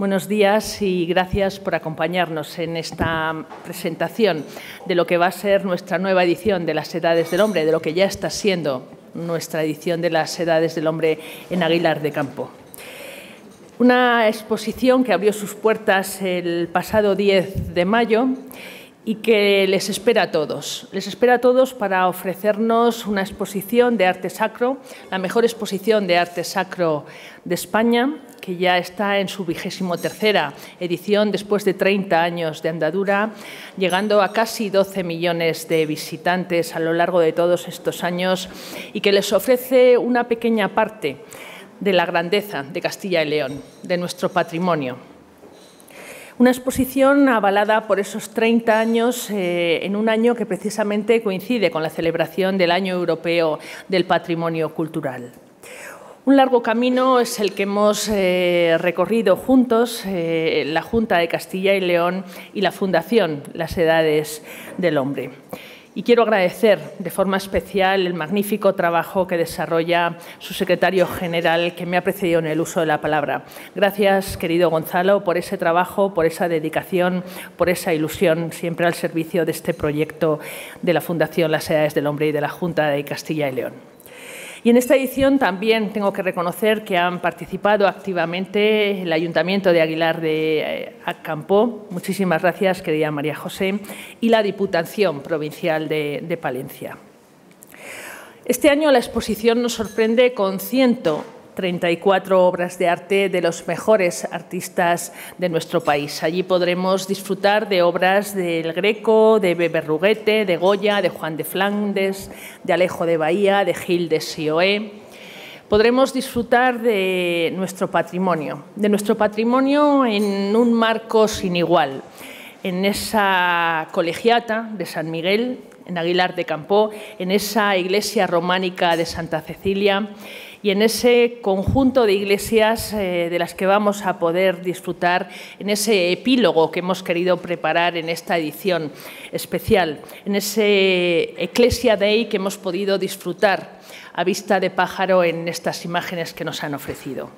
Buenos días y gracias por acompañarnos en esta presentación de lo que va a ser nuestra nueva edición de las Edades del Hombre, de lo que ya está siendo nuestra edición de las Edades del Hombre en Aguilar de Campoo. Una exposición que abrió sus puertas el pasado 10 de mayo y que les espera a todos. Les espera a todos para ofrecernos una exposición de arte sacro, la mejor exposición de arte sacro de España, que ya está en su 23ª edición después de 30 años de andadura, llegando a casi 12 millones de visitantes a lo largo de todos estos años y que les ofrece una pequeña parte de la grandeza de Castilla y León, de nuestro patrimonio. Una exposición avalada por esos 30 años en un año que precisamente coincide con la celebración del Año Europeo del Patrimonio Cultural. Un largo camino es el que hemos recorrido juntos, la Junta de Castilla y León y la Fundación Las Edades del Hombre. Y quiero agradecer de forma especial el magnífico trabajo que desarrolla su secretario general, que me ha precedido en el uso de la palabra. Gracias, querido Gonzalo, por ese trabajo, por esa dedicación, por esa ilusión, siempre al servicio de este proyecto de la Fundación Las Edades del Hombre y de la Junta de Castilla y León. Y en esta edición también tengo que reconocer que han participado activamente el Ayuntamiento de Aguilar de Campoo, muchísimas gracias, querida María José, y la Diputación Provincial de Palencia. Este año la exposición nos sorprende con 134 obras de arte de los mejores artistas de nuestro país. Allí podremos disfrutar de obras del Greco, de Berruguete, de Goya, de Juan de Flandes, de Alejo de Bahía, de Gil de Sioé. Podremos disfrutar de nuestro patrimonio en un marco sin igual, en esa colegiata de San Miguel, en Aguilar de Campoo, en esa iglesia románica de Santa Cecilia, y en ese conjunto de iglesias de las que vamos a poder disfrutar en ese epílogo que hemos querido preparar en esta edición especial, en ese Ecclesia Dei que hemos podido disfrutar a vista de pájaro en estas imágenes que nos han ofrecido.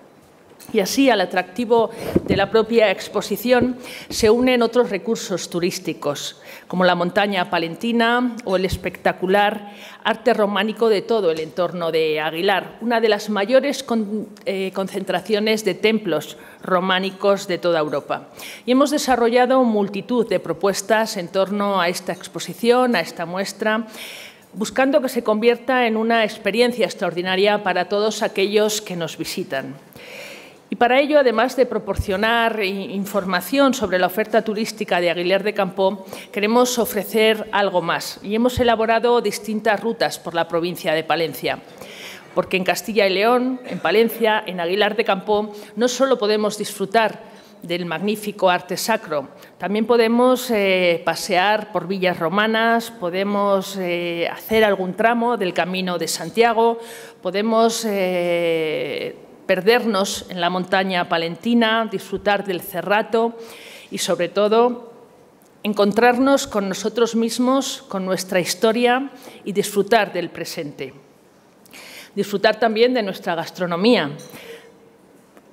Y así al atractivo de la propia exposición se unen otros recursos turísticos, como la montaña palentina o el espectacular arte románico de todo el entorno de Aguilar, una de las mayores concentraciones de templos románicos de toda Europa. Y hemos desarrollado multitud de propuestas en torno a esta exposición, a esta muestra, buscando que se convierta en una experiencia extraordinaria para todos aquellos que nos visitan. Y para ello, además de proporcionar información sobre la oferta turística de Aguilar de Campoo, queremos ofrecer algo más y hemos elaborado distintas rutas por la provincia de Palencia. Porque en Castilla y León, en Palencia, en Aguilar de Campoo, no solo podemos disfrutar del magnífico arte sacro, también podemos pasear por villas romanas, podemos hacer algún tramo del Camino de Santiago, podemos perdernos en la montaña palentina, disfrutar del Cerrato y, sobre todo, encontrarnos con nosotros mismos, con nuestra historia y disfrutar del presente. Disfrutar también de nuestra gastronomía,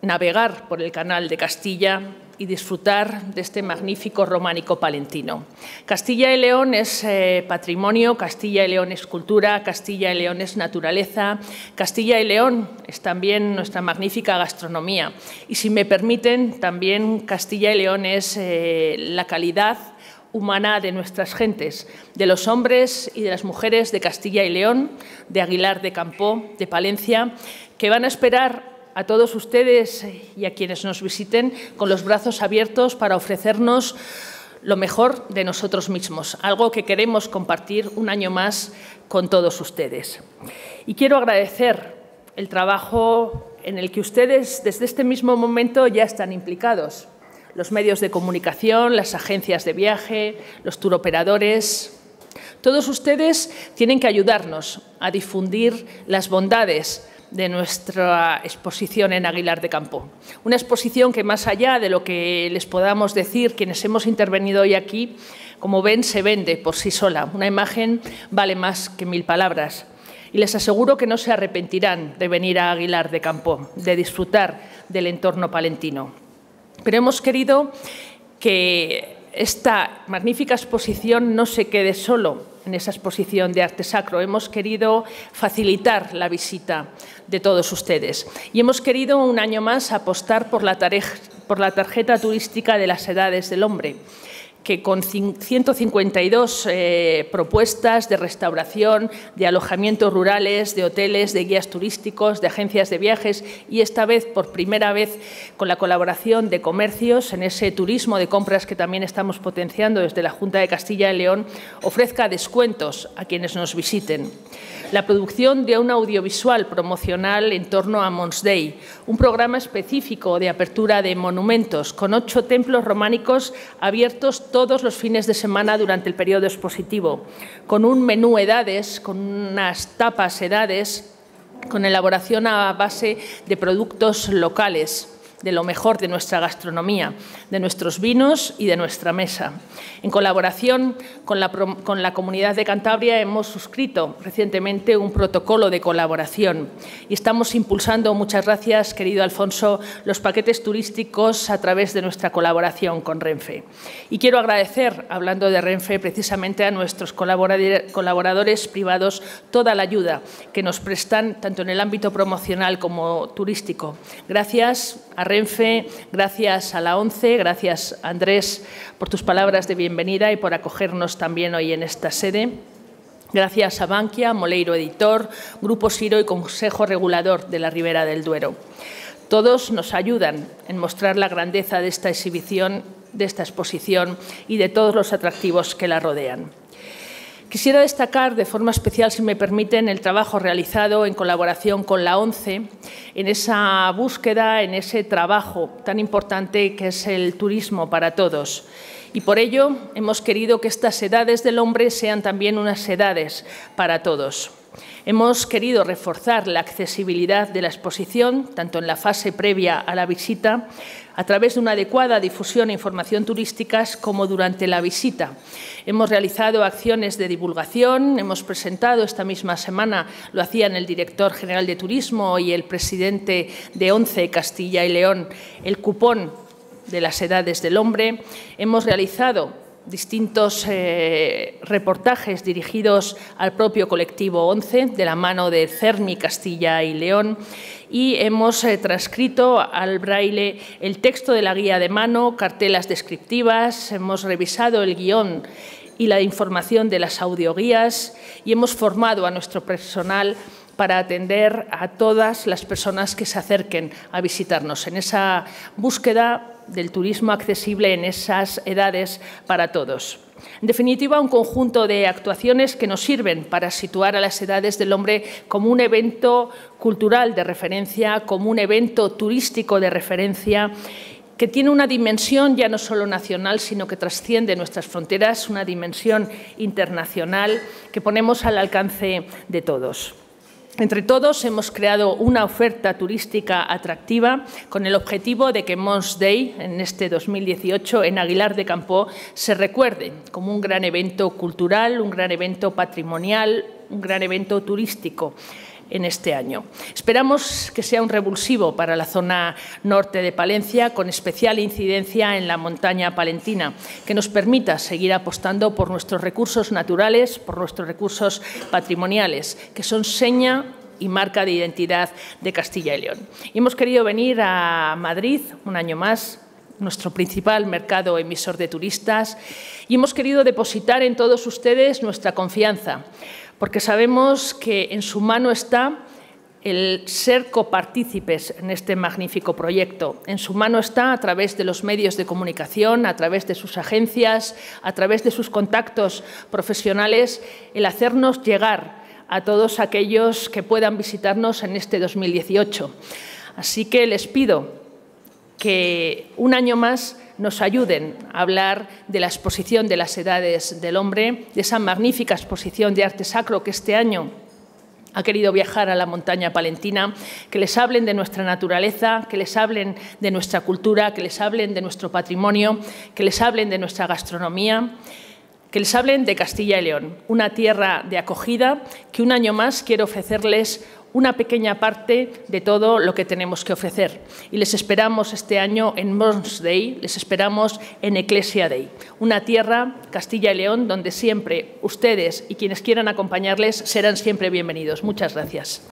navegar por el Canal de Castilla y disfrutar de este magnífico románico palentino. Castilla y León es patrimonio, Castilla y León es cultura, Castilla y León es naturaleza, Castilla y León es también nuestra magnífica gastronomía y, si me permiten, también Castilla y León es la calidad humana de nuestras gentes, de los hombres y de las mujeres de Castilla y León, de Aguilar de Campoo, de Palencia, que van a esperar a todos ustedes y a quienes nos visiten con los brazos abiertos para ofrecernos lo mejor de nosotros mismos, algo que queremos compartir un año más con todos ustedes. Y quiero agradecer el trabajo en el que ustedes desde este mismo momento ya están implicados, los medios de comunicación, las agencias de viaje, los turoperadores. Todos ustedes tienen que ayudarnos a difundir las bondades de nuestra exposición en Aguilar de Campoo. Una exposición que, más allá de lo que les podamos decir quienes hemos intervenido hoy aquí, como ven, se vende por sí sola. Una imagen vale más que 1000 palabras. Y les aseguro que no se arrepentirán de venir a Aguilar de Campoo, de disfrutar del entorno palentino. Pero hemos querido que esta magnífica exposición no se quede solo en esa exposición de arte sacro. Hemos querido facilitar la visita de todos ustedes y hemos querido un año más apostar por la tarjeta turística de las Edades del Hombre, que con 152 propuestas de restauración, de alojamientos rurales, de hoteles, de guías turísticos, de agencias de viajes y esta vez, por primera vez, con la colaboración de comercios en ese turismo de compras que también estamos potenciando desde la Junta de Castilla y León, ofrezca descuentos a quienes nos visiten. La producción de un audiovisual promocional en torno a Mons Dei, un programa específico de apertura de monumentos con 8 templos románicos abiertos todos los fines de semana durante el periodo expositivo, con un menú edades, con unas tapas edades, con elaboración a base de productos locales, de lo mejor de nuestra gastronomía, de nuestros vinos y de nuestra mesa. En colaboración con la Comunidad de Cantabria hemos suscrito recientemente un protocolo de colaboración y estamos impulsando, muchas gracias, querido Alfonso, los paquetes turísticos a través de nuestra colaboración con Renfe. Y quiero agradecer, hablando de Renfe, precisamente a nuestros colaboradores privados toda la ayuda que nos prestan tanto en el ámbito promocional como turístico. Gracias a Renfe, gracias a la ONCE, gracias Andrés por tus palabras de bienvenida y por acogernos también hoy en esta sede. Gracias a Bankia, Moleiro Editor, Grupo Siro y Consejo Regulador de la Ribera del Duero. Todos nos ayudan en mostrar la grandeza de esta exhibición, de esta exposición y de todos los atractivos que la rodean. Quisiera destacar de forma especial, si me permiten, el trabajo realizado en colaboración con la ONCE en esa búsqueda, en ese trabajo tan importante que es el turismo para todos. Y por ello hemos querido que estas edades del hombre sean también unas edades para todos. Hemos querido reforzar la accesibilidad de la exposición, tanto en la fase previa a la visita, a través de una adecuada difusión e información turísticas, como durante la visita. Hemos realizado acciones de divulgación, hemos presentado esta misma semana, lo hacían el director general de Turismo y el presidente de ONCE Castilla y León, el cupón de las Edades del Hombre. Hemos realizado distintos reportajes dirigidos al propio colectivo ONCE, de la mano de Cermi Castilla y León, y hemos transcrito al braille el texto de la guía de mano, cartelas descriptivas, hemos revisado el guión y la información de las audioguías y hemos formado a nuestro personal para atender a todas las personas que se acerquen a visitarnos en esa búsqueda del turismo accesible en esas edades para todos. En definitiva, un conjunto de actuaciones que nos sirven para situar a las Edades del Hombre como un evento cultural de referencia, como un evento turístico de referencia, que tiene una dimensión ya no solo nacional, sino que trasciende nuestras fronteras, una dimensión internacional que ponemos al alcance de todos. Entre todos hemos creado una oferta turística atractiva con el objetivo de que Mons Dei, en este 2018, en Aguilar de Campoo, se recuerde como un gran evento cultural, un gran evento patrimonial, un gran evento turístico en este año. Esperamos que sea un revulsivo para la zona norte de Palencia, con especial incidencia en la montaña palentina, que nos permita seguir apostando por nuestros recursos naturales, por nuestros recursos patrimoniales, que son seña y marca de identidad de Castilla y León. Y hemos querido venir a Madrid un año más, nuestro principal mercado emisor de turistas, y hemos querido depositar en todos ustedes nuestra confianza, porque sabemos que en su mano está el ser copartícipes en este magnífico proyecto. En su mano está, a través de los medios de comunicación, a través de sus agencias, a través de sus contactos profesionales, el hacernos llegar a todos aquellos que puedan visitarnos en este 2018. Así que les pido que un año más nos ayuden a hablar de la exposición de las Edades del Hombre, de esa magnífica exposición de arte sacro que este año ha querido viajar a la montaña palentina, que les hablen de nuestra naturaleza, que les hablen de nuestra cultura, que les hablen de nuestro patrimonio, que les hablen de nuestra gastronomía, que les hablen de Castilla y León, una tierra de acogida que un año más quiero ofrecerles una pequeña parte de todo lo que tenemos que ofrecer. Y les esperamos este año en Mons Dei, les esperamos en Ecclesia Dei, una tierra, Castilla y León, donde siempre ustedes y quienes quieran acompañarles serán siempre bienvenidos. Muchas gracias.